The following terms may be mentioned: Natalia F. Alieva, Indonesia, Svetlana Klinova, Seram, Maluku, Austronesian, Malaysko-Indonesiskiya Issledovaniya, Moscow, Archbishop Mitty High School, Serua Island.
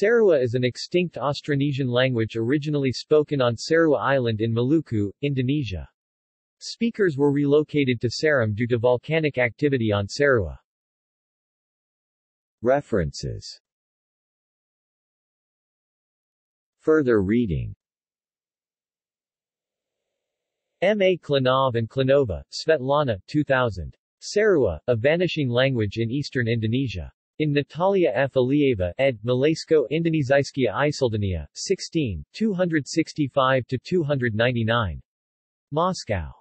Serua is an extinct Austronesian language originally spoken on Serua Island in Maluku, Indonesia. Speakers were relocated to Seram due to volcanic activity on Serua. References. Further reading. M. A. Klinov and Klinova, Svetlana, 2000. Serua, A Vanishing Language in Eastern Indonesia. In Natalia F. Alieva, ed. Malaysko-Indonesiskiya Issledovaniya, 16, 265-299. Moscow.